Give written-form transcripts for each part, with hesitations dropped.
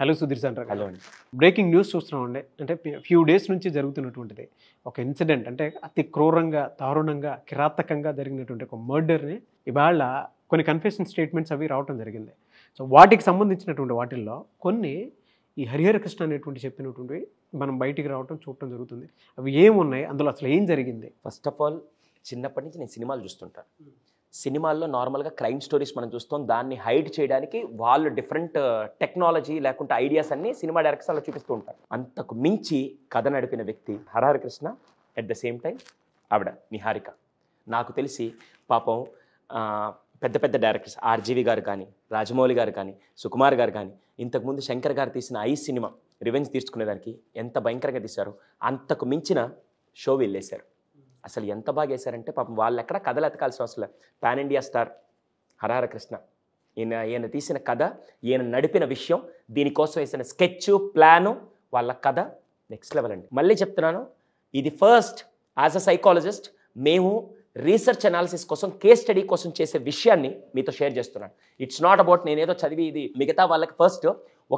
Hello Sudheer Sandra, hello అండి. Breaking news చూస్తున్నామండి. అంటే ఫ్యూ డేస్ నుంచి జరుగుతున్నటువంటిది ఒక ఇన్సిడెంట్, అంటే అతి క్రూరంగా, దారుణంగా, కిరాతకంగా జరిగినటువంటి ఒక మర్డర్ని ఇవాళ కొన్ని కన్ఫెషన్ స్టేట్మెంట్స్ అవి రావటం జరిగింది. సో వాటికి సంబంధించినటువంటి వాటిల్లో కొన్ని ఈ హరిహర కృష్ణ అనేటువంటి చెప్పినటువంటి మనం బయటికి రావటం చూడటం జరుగుతుంది. అవి ఏమున్నాయి, అందులో అసలు ఏం జరిగింది? ఫస్ట్ ఆఫ్ ఆల్, చిన్నప్పటి నుంచి నేను సినిమాలు చూస్తుంటాను. సినిమాల్లో నార్మల్గా క్రైమ్ స్టోరీస్ మనం చూస్తాం. దాన్ని హైడ్ చేయడానికి వాళ్ళు డిఫరెంట్ టెక్నాలజీ లేకుంటే ఐడియాస్ అన్నీ సినిమా డైరెక్టర్స్ అలా చూపిస్తూ ఉంటారు. అంతకు మించి కథ నడిపిన వ్యక్తి Harihara Krishna, at the same time ఆవిడ నిహారిక. నాకు తెలిసి పాపం పెద్ద పెద్ద డైరెక్టర్స్ ఆర్జీవి గారు కానీ, రాజమౌళి గారు కానీ, సుకుమార్ గారు కానీ, ఇంతకుముందు శంకర్ గారు తీసిన ఐ సినిమా రివెంజ్ తీర్చుకునేదానికి ఎంత భయంకరంగా తీశారు, అంతకు మించిన షో వీళ్ళేశారు. అసలు ఎంత బాగా వేశారంటే పాపం వాళ్ళు ఎక్కడ కథలు ఎతకాల్సిన అవసరం లేదు. Pan India star Harihara Krishna, ఈయన తీసిన కథ, ఈయన నడిపిన విషయం, దీనికోసం వేసిన స్కెచ్, ప్లాను, వాళ్ళ కథ నెక్స్ట్ లెవెల్ అండి. మళ్ళీ చెప్తున్నాను, ఇది ఫస్ట్ యాజ్ అ సైకాలజిస్ట్ మేము రీసెర్చ్ అనాలిసిస్ కోసం, కేస్ స్టడీ కోసం చేసే విషయాన్ని మీతో షేర్ చేస్తున్నాను. ఇట్స్ నాట్ అబౌట్ నేనేదో చదివి ఇది మిగతా వాళ్ళకి. ఫస్ట్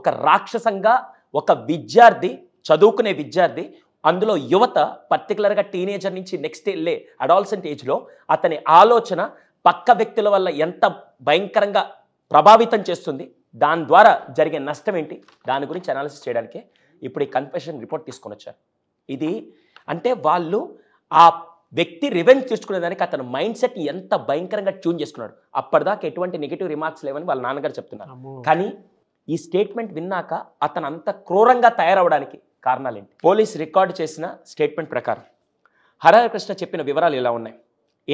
ఒక రాక్షసంగా ఒక విద్యార్థి, చదువుకునే విద్యార్థి, అందులో యువత, పర్టికులర్గా టీనేజర్ నుంచి నెక్స్ట్ వెళ్ళే అడాల్సెంట్ ఏజ్లో అతని ఆలోచన పక్క వ్యక్తుల వల్ల ఎంత భయంకరంగా ప్రభావితం చేస్తుంది, దాని ద్వారా జరిగే నష్టం ఏంటి, దాని గురించి అనాలిసిస్ చేయడానికి ఇప్పుడు ఈ కన్ఫెషన్ రిపోర్ట్ తీసుకొని వచ్చారు. ఇది అంటే వాళ్ళు ఆ వ్యక్తి రివెంజ్ తీసుకునేదానికి అతను మైండ్ సెట్ ఎంత భయంకరంగా ట్యూన్ చేసుకున్నాడు. అప్పటిదాకా ఎటువంటి నెగిటివ్ రిమార్క్స్ లేవని వాళ్ళ నాన్నగారు చెప్తున్నారు. కానీ ఈ స్టేట్మెంట్ విన్నాక అతను అంత క్రూరంగా తయారవడానికి కారణాలేంటి? పోలీస్ రికార్డు చేసిన స్టేట్మెంట్ ప్రకారం హరిహర కృష్ణ చెప్పిన వివరాలు ఇలా ఉన్నాయి.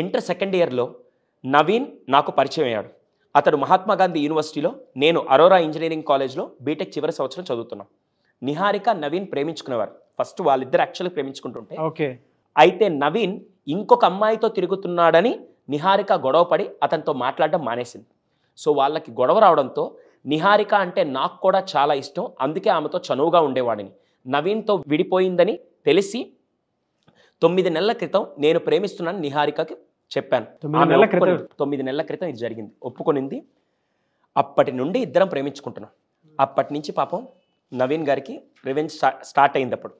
ఇంటర్ సెకండ్ ఇయర్లో నవీన్ నాకు పరిచయం అయ్యాడు. అతడు మహాత్మా గాంధీ యూనివర్సిటీలో, నేను అరోరా ఇంజనీరింగ్ కాలేజ్లో బీటెక్ చివరి సంవత్సరం చదువుతున్నాం. నిహారిక నవీన్ ప్రేమించుకునేవారు. ఫస్ట్ వాళ్ళిద్దరు యాక్చువల్గా ప్రేమించుకుంటుంటే ఓకే, అయితే నవీన్ ఇంకొక అమ్మాయితో తిరుగుతున్నాడని నిహారిక గొడవపడి అతనితో మాట్లాడడం మానేసింది. సో వాళ్ళకి గొడవ రావడంతో నిహారిక అంటే నాకు కూడా చాలా ఇష్టం, అందుకే ఆమెతో చనువుగా ఉండేవాడిని. నవీన్తో విడిపోయిందని తెలిసి 9 నెలల క్రితం నేను ప్రేమిస్తున్నాను నిహారికకి చెప్పాను. 9 నెలల క్రితం ఇది జరిగింది, ఒప్పుకొనింది. అప్పటి నుండి ఇద్దరం ప్రేమించుకుంటున్నాం. అప్పటి నుంచి పాపం నవీన్ గారికి రివెంజ్ స్టార్ట్ అయింది. అప్పుడు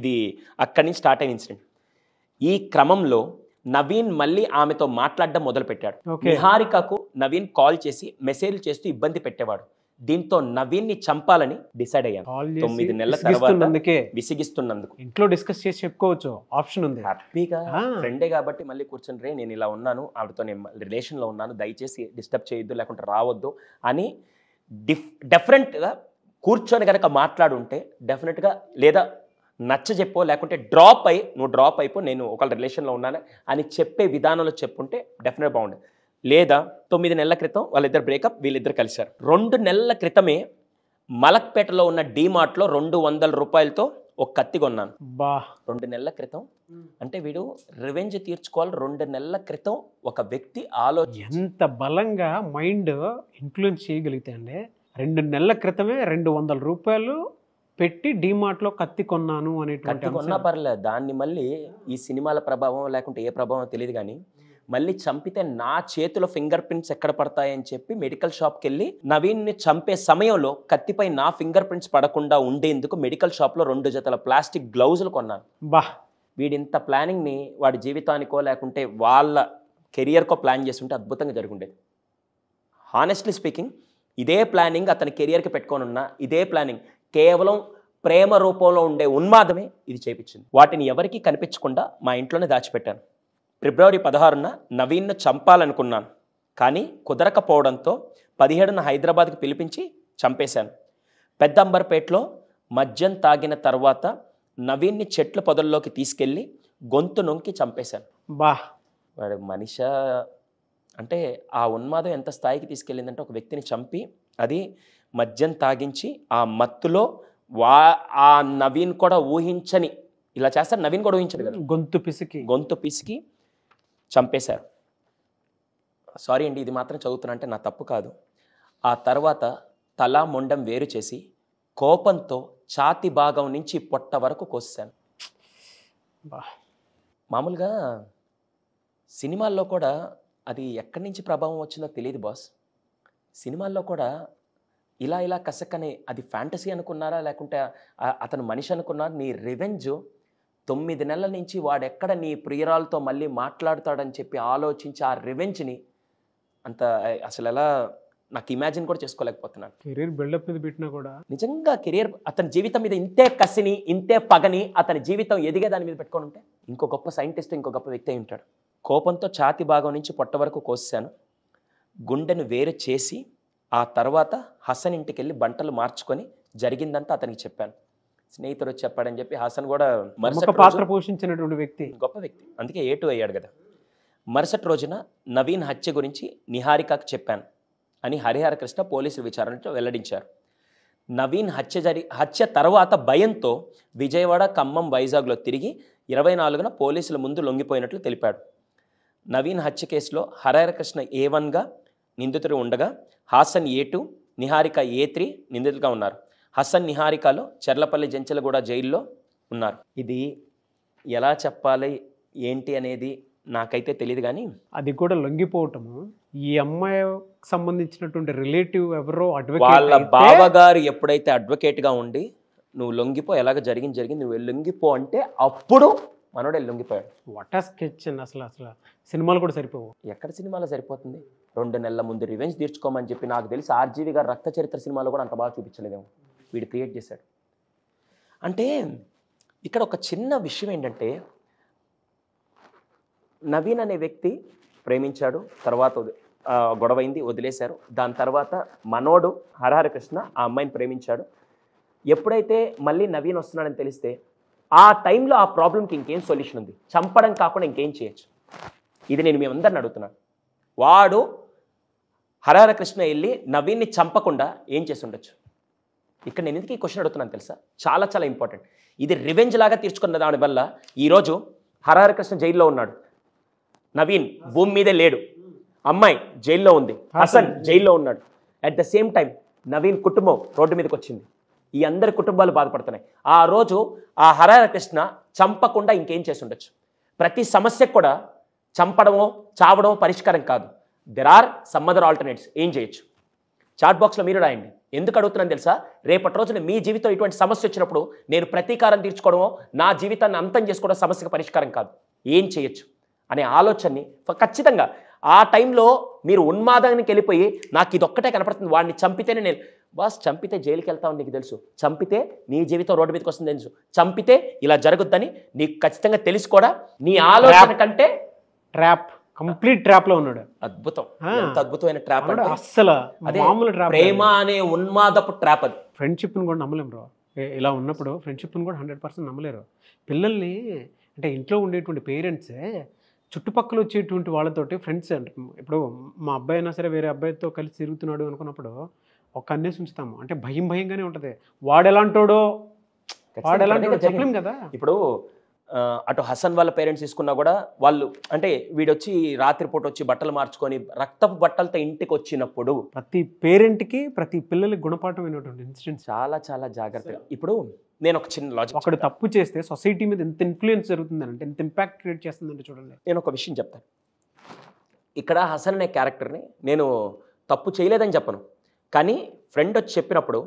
ఇది అక్కడి నుంచి స్టార్ట్ అయిన ఇన్సిడెంట్. ఈ క్రమంలో నవీన్ మళ్ళీ ఆమెతో మాట్లాడడం మొదలుపెట్టాడు. నిహారికకు నవీన్ కాల్ చేసి మెసేజ్లు చేస్తూ ఇబ్బంది పెట్టేవాడు. దీంతో నవీన్ ని చంపాలని డిసైడ్ అయ్యాను. 9 నెలల తర్వాత విసిగిస్తున్నందుకు ఇంట్లో డిస్కస్ చేసి చెప్పుకోవచ్చు, ఆప్షన్ ఉంది. హ్యాపీగా ఫ్రెండే కాబట్టి మళ్ళీ కూర్చొని, రే నేను ఇలా ఉన్నాను, ఆవిడతో నేను రిలేషన్లో ఉన్నాను, దయచేసి డిస్టర్బ్ చేయొద్దు లేకుంటే రావద్దు అని డెఫరెంట్గా కూర్చొని కనుక మాట్లాడుంటే డెఫినెట్గా, లేదా నచ్చ చెప్పో లేకుంటే డ్రాప్ అయ్యి, నువ్వు డ్రాప్ అయిపో, నేను ఒక రిలేషన్లో ఉన్నాను అని చెప్పే విధానంలో చెప్పుంటే డెఫినెట్గా బాగుండేది. లేదా 9 నెలల క్రితం వాళ్ళిద్దరు బ్రేకప్, వీళ్ళిద్దరు కలిశారు. 2 నెలల క్రితమే మలక్పేటలో ఉన్న డీమార్ట్లో 200 రూపాయలతో ఒక కత్తి కొన్నాను. 2 నెలల క్రితం అంటే వీడు రివెంజ్ తీర్చుకోవాలి. 2 నెలల క్రితం ఒక వ్యక్తి ఆలోచన ఎంత బలంగా మైండ్ ఇన్ఫ్లుయెన్స్ చేయగలిగితే అండి. 2 నెలల క్రితమే 200 రూపాయలు పెట్టి డీమార్ట్లో కత్తి కొన్నాను అనే కత్తి కొన్నా పర్లేదు, దాన్ని మళ్ళీ ఈ సినిమాల ప్రభావం లేకుంటే ఏ ప్రభావం తెలియదు కానీ మళ్ళీ చంపితే నా చేతిలో ఫింగర్ ప్రింట్స్ ఎక్కడ పడతాయని చెప్పి మెడికల్ షాప్కి వెళ్ళి నవీన్ని చంపే సమయంలో కత్తిపై నా ఫింగర్ ప్రింట్స్ పడకుండా ఉండేందుకు మెడికల్ షాప్లో 2 జతల ప్లాస్టిక్ గ్లౌజులు కొన్నాను. వీడింత ప్లానింగ్ని వాడి జీవితానికో లేకుంటే వాళ్ళ కెరియర్కో ప్లాన్ చేసుంటే అద్భుతంగా జరుగుండేది. హానెస్ట్లీ స్పీకింగ్, ఇదే ప్లానింగ్ అతని కెరియర్కి పెట్టుకొని ఉన్న ఇదే ప్లానింగ్ కేవలం ప్రేమ రూపంలో ఉండే ఉన్మాదమే ఇది చేపించింది. వాటిని ఎవరికీ కనిపించకుండా మా ఇంట్లోనే దాచిపెట్టాను. ఫిబ్రవరి 16న నవీన్ను చంపాలనుకున్నాను, కానీ కుదరకపోవడంతో 17న హైదరాబాద్కి పిలిపించి చంపేశాను. పెద్దంబర్పేటలో మద్యం తాగిన తర్వాత నవీన్ని చెట్ల పొదల్లోకి తీసుకెళ్ళి గొంతు నొంకి చంపేశాను. వాడు మనిషి అంటే ఆ ఉన్మాదం ఎంత స్థాయికి తీసుకెళ్ళిందంటే ఒక వ్యక్తిని చంపి అది మద్యం తాగించి ఆ మత్తులో ఆ నవీన్ కూడా ఊహించని ఇలా చేస్తారు. నవీన్ కూడా ఊహించాడు కదా, గొంతు పిసికి చంపేశారు. సారీ అండి, ఇది మాత్రం చదువుతున్నా అంటే నా తప్పు కాదు. ఆ తర్వాత తల మొండం వేరు చేసి కోపంతో ఛాతి భాగం నుంచి పొట్ట వరకు కోసాను. మామూలుగా సినిమాల్లో కూడా అది ఎక్కడి నుంచి ప్రభావం వచ్చిందో తెలియదు బాస్. సినిమాల్లో కూడా ఇలా ఇలా కసకనే అది ఫ్యాంటసీ అనుకున్నారా లేకుంటే అతను మనిషి అనుకున్నారా? నీ రివెంజ్ 9 నెలల నుంచి వాడెక్కడ నీ ప్రియరాలతో మళ్ళీ మాట్లాడతాడని చెప్పి ఆలోచించి ఆ రివెంజ్ని అంత అసలు ఎలా నాకు ఇమాజిన్ కూడా చేసుకోలేకపోతున్నాను. కెరీర్ బిల్డప్ మీద పెట్టినా కూడా నిజంగా కెరీర్ అతని జీవితం మీద ఇంతే కసిని ఇంతే పగని అతని జీవితం ఎదిగే దాని మీద పెట్టుకొని ఉంటే ఇంకో గొప్ప సైంటిస్ట్ ఇంకో గొప్ప వ్యక్తి అయి ఉంటాడు. కోపంతో ఛాతి భాగం నుంచి పొట్ట వరకు కోసాను, గుండెను వేరు చేసి ఆ తర్వాత హసన్ ఇంటికి వెళ్ళి బట్టలు మార్చుకొని జరిగిందంతా అతనికి చెప్పాను. స్నేహితుడు చెప్పాడని చెప్పి హసన్ కూడా మరొక పాత్ర పోషించినటువంటి వ్యక్తి, గొప్ప వ్యక్తి, అందుకే A2 అయ్యాడు కదా. మరుసటి రోజున నవీన్ హత్య గురించి నిహారికకు చెప్పాను అని హరిహర కృష్ణ పోలీసుల విచారణలో వెల్లడించారు. నవీన్ హత్య తర్వాత భయంతో విజయవాడ, ఖమ్మం, వైజాగ్లో తిరిగి 24న పోలీసుల ముందు లొంగిపోయినట్లు తెలిపాడు. నవీన్ హత్య కేసులో హరిహర కృష్ణ A1గా నిందితుడు ఉండగా హాసన్ A2, నిహారిక A3 నిందితులుగా ఉన్నారు. హసన్ నిహారికలో చర్లపల్లి జంచెలగూడ జైల్లో ఉన్నారు. ఇది ఎలా చెప్పాలి ఏంటి అనేది నాకైతే తెలియదు, కానీ అది కూడా లొంగిపోవటము ఈ అమ్మాయి సంబంధించినటువంటి రిలేటివ్ ఎవరో అడ్వకేట్ వాళ్ళ బావగారు ఎప్పుడైతే అడ్వకేట్గా ఉండి నువ్వు లొంగిపో, ఎలాగ జరిగింది నువ్వు లొంగిపో అంటే అప్పుడు మనోడే లొంగిపోయాడు. వాట్ ఆర్ స్కెచ్ అండి, అసలు సినిమాలు కూడా సరిపోవు. ఎక్కడ సినిమాలో సరిపోతుంది? 2 నెలల ముందు రివెంజ్ తీర్చుకోమని చెప్పి నాకు తెలిసి RGV గారు రక్త చరిత్ర సినిమాలో కూడా అంత బాగా చూపించలేదేమో, వీడు క్రియేట్ చేశాడు. అంటే ఇక్కడ ఒక చిన్న విషయం ఏంటంటే నవీన్ అనే వ్యక్తి ప్రేమించాడు, తర్వాత గొడవైంది, వదిలేశారు. దాని తర్వాత మనోడు హరిహర కృష్ణ ఆ అమ్మాయిని ప్రేమించాడు. ఎప్పుడైతే మళ్ళీ నవీన్ వస్తున్నాడని తెలిస్తే ఆ టైంలో ఆ ప్రాబ్లంకి ఇంకేం సొల్యూషన్ ఉంది? చంపడం కాకుండా ఇంకేం చేయొచ్చు? ఇది నేను మేమందరిని అడుగుతున్నాను. వాడు హరిహర కృష్ణ వెళ్ళి నవీన్ని చంపకుండా ఏం చేసి ఉండొచ్చు? ఇక్కడ నేను ఎందుకు ఈ క్వశ్చన్ అడుగుతున్నాను తెలుసా? చాలా చాలా ఇంపార్టెంట్. ఇది రివెంజ్ లాగా తీర్చుకున్న దానివల్ల ఈరోజు హరిహర కృష్ణ జైల్లో ఉన్నాడు, నవీన్ భూమి మీదే లేడు, అమ్మాయి జైల్లో ఉంది, హసన్ జైల్లో ఉన్నాడు. At the same time Naveen కుటుంబం రోడ్డు మీదకి వచ్చింది, ఈ అందరి కుటుంబాలు బాధపడుతున్నాయి. ఆ రోజు ఆ హరిహర కృష్ణ చంపకుండా ఇంకేం చేసి ఉండొచ్చు? ప్రతి సమస్యకు కూడా చంపడమో చావడమో పరిష్కారం కాదు. There are some other alternates. ఏం చేయొచ్చు? చాట్ బాక్స్లో మీరు రాయండి. ఎందుకు అడుగుతున్నాను తెలుసా? రేపటి రోజున మీ జీవితం ఇటువంటి సమస్య వచ్చినప్పుడు నేను ప్రతీకారం తీర్చుకోవడమో నా జీవితాన్ని అంతం చేసుకోవడం సమస్యకు పరిష్కారం కాదు. ఏం చేయొచ్చు అనే ఆలోచనని ఖచ్చితంగా ఆ టైంలో మీరు ఉన్మాదానికి వెళ్ళిపోయి నాకు ఇదొక్కటే కనపడుతుంది, వాడిని చంపితేనే నేను బాస్ చంపితే జైలుకి వెళ్తామని నీకు తెలుసు, చంపితే నీ జీవితం రోడ్డు మీదకి వస్తుంది తెలుసు, చంపితే ఇలా జరుగుద్దని నీకు ఖచ్చితంగా తెలుసు కూడా, నీ ఆలోచన కంటే ట్రాప్, కంప్లీట్ ట్రాప్లో ఉన్నాడు. అద్భుతం, ఎంత అద్భుతమైన ట్రాప్ అంటే అస్సలు మామూలు ట్రాప్, ప్రేమ అనే ఉన్మాదపు ట్రాప్ అది. ఫ్రెండ్షిప్ని కూడా నమ్మలేము రా, ఇలా ఉన్నప్పుడు ఫ్రెండ్షిప్ని కూడా 100% నమ్మలేరు పిల్లల్ని. అంటే ఇంట్లో ఉండేటువంటి పేరెంట్సే చుట్టుపక్కల వచ్చేటువంటి వాళ్ళతోటి ఫ్రెండ్స్ అంటే ఇప్పుడు మా అబ్బాయి అయినా సరే వేరే అబ్బాయితో కలిసి తిరుగుతున్నాడు అనుకున్నప్పుడు ఒక కన్నేసి ఉంచుతాము, అంటే భయంగానే ఉంటుంది. వాడు ఎలాంటోడో చెప్పలేం కదా. ఇప్పుడు అటు హసన్ వాళ్ళ పేరెంట్స్ తీసుకున్నా కూడా వాళ్ళు అంటే వీడొచ్చి రాత్రిపూట వచ్చి బట్టలు మార్చుకొని రక్తపు బట్టలతో ఇంటికి వచ్చినప్పుడు ప్రతి పేరెంట్కి ప్రతి పిల్లలకి గుణపాఠం అయినటువంటి ఇన్సిడెంట్స్. చాలా చాలా జాగ్రత్తగా. ఇప్పుడు నేను ఒక చిన్న లాజిక్, అక్కడ తప్పు చేస్తే సొసైటీ మీద ఎంత ఇన్ఫ్లుయెన్స్ జరుగుతుందంటే, ఎంత ఇంపాక్ట్ క్రియేట్ చేస్తుందంటే చూడండి. నేను ఒక విషయం చెప్తాను. ఇక్కడ హసన్ అనే క్యారెక్టర్ని నేను తప్పు చేయలేదని చెప్పను, కానీ ఫ్రెండ్ వచ్చి చెప్పినప్పుడు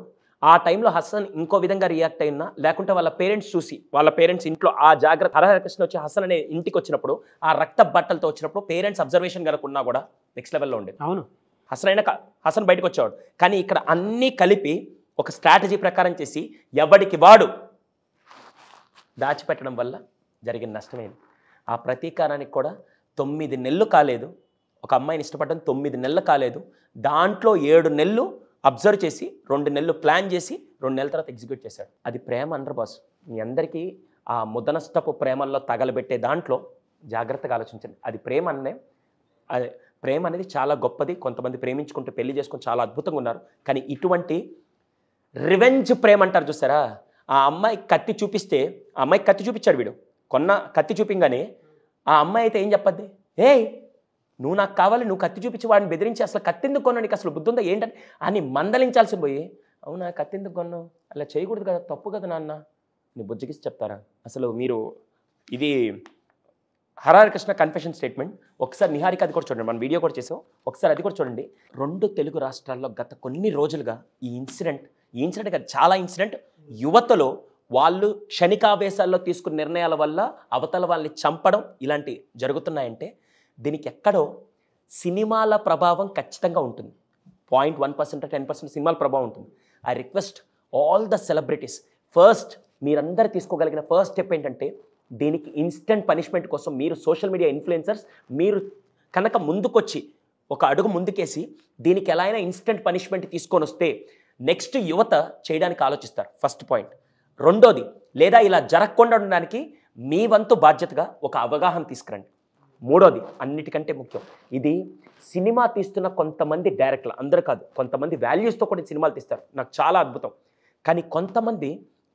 ఆ టైంలో హసన్ ఇంకో విధంగా రియాక్ట్ అయినా, లేకుంటే వాళ్ళ పేరెంట్స్ చూసి వాళ్ళ పేరెంట్స్ ఇంట్లో ఆ జాగ్రత్త, హరిహర కృష్ణ వచ్చి హసన్ అనే ఇంటికి వచ్చినప్పుడు ఆ రక్త బట్టలతో వచ్చినప్పుడు పేరెంట్స్ అబ్జర్వేషన్ కనుక ఉన్నా కూడా నెక్స్ట్ లెవెల్లో ఉండేది. అవును, హసన్ బయటకు వచ్చేవాడు, కానీ ఇక్కడ అన్నీ కలిపి ఒక స్ట్రాటజీ ప్రకారం చేసి ఎవడికి వాడు దాచిపెట్టడం వల్ల జరిగిన నష్టమేది. ఆ ప్రతీకారానికి కూడా 9 నెలలు కాలేదు, ఒక అమ్మాయిని ఇష్టపడడం 9 నెలలు కాలేదు, దాంట్లో 7 నెలలు అబ్జర్వ్ చేసి, 2 నెలలు ప్లాన్ చేసి, 2 నెలల తర్వాత ఎగ్జిక్యూట్ చేశాడు. అది ప్రేమ అండర్ బాస్. మీ అందరికీ ఆ ముదనష్టపు ప్రేమల్లో తగలబెట్టే దాంట్లో జాగ్రత్తగా ఆలోచించండి. అది ప్రేమ అనే, అది ప్రేమ అనేది చాలా గొప్పది. కొంతమంది ప్రేమించుకుంటూ పెళ్లి చేసుకుని చాలా అద్భుతంగా ఉన్నారు, కానీ ఇటువంటి రివెంజ్ ప్రేమ అంటారు చూసారా, ఆ అమ్మాయి కత్తి చూపిస్తే, ఆ అమ్మాయికి కత్తి చూపించాడు వీడు, కత్తి చూపింగానే ఆ అమ్మాయి అయితే ఏం చెప్పద్ది? ఏయ్ నువ్వు నాకు కావాలి, నువ్వు కత్తి చూపించి వాడిని బెదిరించి అసలు కత్తి ఎందుకు కొన్నావు, నీకు అసలు బుద్ధి ఉందా ఏంటని అని మందలించాల్సి పోయి, అవునా కత్తి ఎందుకు కొన్నావు, అలా చేయకూడదు కదా, తప్పు కదా నాన్న, నీ బుజ్జగిసి చెప్తారా అసలు మీరు, ఇది హరిహర్ కృష్ణ కన్ఫెషన్ స్టేట్మెంట్ ఒకసారి నిహారిక అది కూడా చూడండి, మనం వీడియో కూడా చేసాం, ఒకసారి అది కూడా చూడండి. రెండు తెలుగు రాష్ట్రాల్లో గత కొన్ని రోజులుగా ఈ ఇన్సిడెంట్ కాదు చాలా ఇన్సిడెంట్, యువతలో వాళ్ళు క్షణికావేశాల్లో తీసుకున్న నిర్ణయాల వల్ల అవతల వాళ్ళని చంపడం ఇలాంటి జరుగుతున్నాయంటే దీనికి ఎక్కడో సినిమాల ప్రభావం ఖచ్చితంగా ఉంటుంది. 0.1% 10% సినిమాల ప్రభావం ఉంటుంది. I request all the celebrities, first మీరందరూ తీసుకోగలిగిన ఫస్ట్ స్టెప్ ఏంటంటే దీనికి ఇన్స్టెంట్ పనిష్మెంట్ కోసం మీరు సోషల్ మీడియా ఇన్ఫ్లుయెన్సర్స్ మీరు కనుక ముందుకొచ్చి ఒక అడుగు ముందుకేసి దీనికి ఎలా అయినా ఇన్స్టెంట్ పనిష్మెంట్ తీసుకొని వస్తే నెక్స్ట్ యువత చేయడానికి ఆలోచిస్తారు. First point. రెండోది, లేదా ఇలా జరగకుండా ఉండడానికి మీ వంతు బాధ్యతగా ఒక అవగాహన తీసుకురండి. మూడోది, అన్నిటికంటే ముఖ్యం, ఇది సినిమా తీస్తున్న కొంతమంది డైరెక్టర్లు, అందరూ కాదు, కొంతమంది వాల్యూస్తో కూడా సినిమాలు తీస్తారు, నాకు చాలా అద్భుతం. కానీ కొంతమంది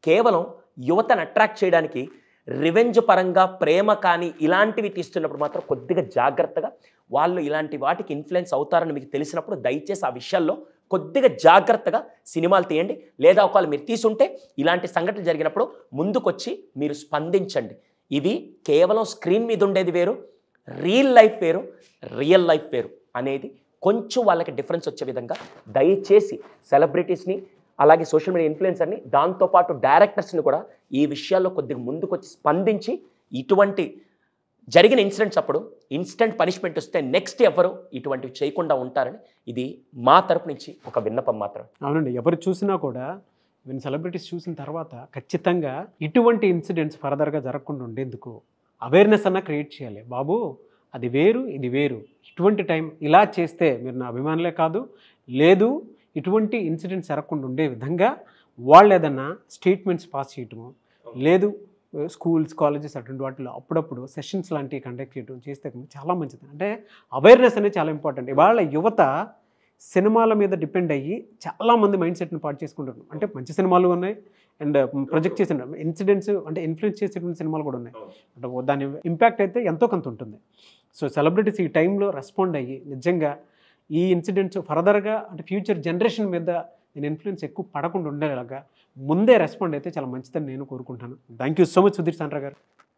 కేవలం యువతను అట్రాక్ట్ చేయడానికి రివెంజ్ పరంగా ప్రేమ కానీ ఇలాంటివి తీస్తున్నప్పుడు మాత్రం కొద్దిగా జాగ్రత్తగా, వాళ్ళు ఇలాంటి వాటికి ఇన్ఫ్లుయెన్స్ అవుతారని మీకు తెలిసినప్పుడు దయచేసి ఆ విషయాల్లో కొద్దిగా జాగ్రత్తగా సినిమాలు తీయండి. లేదా ఒకవేళ మీరు తీసుంటే ఇలాంటి సంఘటనలు జరిగినప్పుడు ముందుకొచ్చి మీరు స్పందించండి. ఇవి కేవలం స్క్రీన్ మీద ఉండేది వేరు, రియల్ లైఫ్ వేరు, అనేది కొంచెం వాళ్ళకి డిఫరెన్స్ వచ్చే విధంగా దయచేసి సెలబ్రిటీస్ని అలాగే సోషల్ మీడియా ఇన్ఫ్లుయెన్సర్ని దాంతోపాటు డైరెక్టర్స్ని కూడా ఈ విషయాల్లో కొద్దిగా ముందుకొచ్చి స్పందించి ఇటువంటి జరిగిన ఇన్సిడెంట్స్ అప్పుడు ఇన్స్టెంట్ పనిష్మెంట్ వస్తే నెక్స్ట్ ఎవరు ఇటువంటివి చేయకుండా ఉంటారని ఇది మా తరపు నుంచి ఒక విన్నపం మాత్రమే. అవునండి, ఎవరు చూసినా కూడా ఈవెన్ సెలబ్రిటీస్ చూసిన తర్వాత ఖచ్చితంగా ఇటువంటి ఇన్సిడెంట్స్ ఫర్దర్గా జరగకుండా ఉండేందుకు అవేర్నెస్ అన్న క్రియేట్ చేయాలి. బాబు అది వేరు, ఇది వేరు, ఇటువంటి టైం ఇలా చేస్తే మీరు నా అభిమానులే కాదు, లేదు ఇటువంటి ఇన్సిడెంట్స్ జరగకుండా ఉండే విధంగా వాళ్ళు ఏదన్నా స్టేట్మెంట్స్ పాస్ చేయటము, లేదు స్కూల్స్ కాలేజెస్ అటువంటి వాటిలో అప్పుడప్పుడు సెషన్స్ లాంటివి కండక్ట్ చేయడం చేస్తే చాలా మంచిది. అంటే అవేర్నెస్ అనేది చాలా ఇంపార్టెంట్. ఇవాళ యువత సినిమాల మీద డిపెండ్ అయ్యి చాలామంది మైండ్ సెట్ని పాటు చేసుకుంటారు. అంటే మంచి సినిమాలు ఉన్నాయి అండ్ ప్రొజెక్ట్ చేసిన ఇన్సిడెంట్స్ అంటే ఇన్ఫ్లుయెన్స్ చేసేటువంటి సినిమాలు కూడా ఉన్నాయి. అంటే దాని ఇంపాక్ట్ అయితే ఎంతో కొంత ఉంటుంది. సో సెలబ్రిటీస్ ఈ టైంలో రెస్పాండ్ అయ్యి నిజంగా ఈ ఇన్సిడెంట్స్ ఫర్దర్గా అంటే ఫ్యూచర్ జనరేషన్ మీద నేను ఇన్ఫ్లుయెన్స్ ఎక్కువ పడకుండా ఉండేలాగా ముందే రెస్పాండ్ అయితే చాలా మంచిదని నేను కోరుకుంటాను. Thank you so much Sudheer Sandra గారు.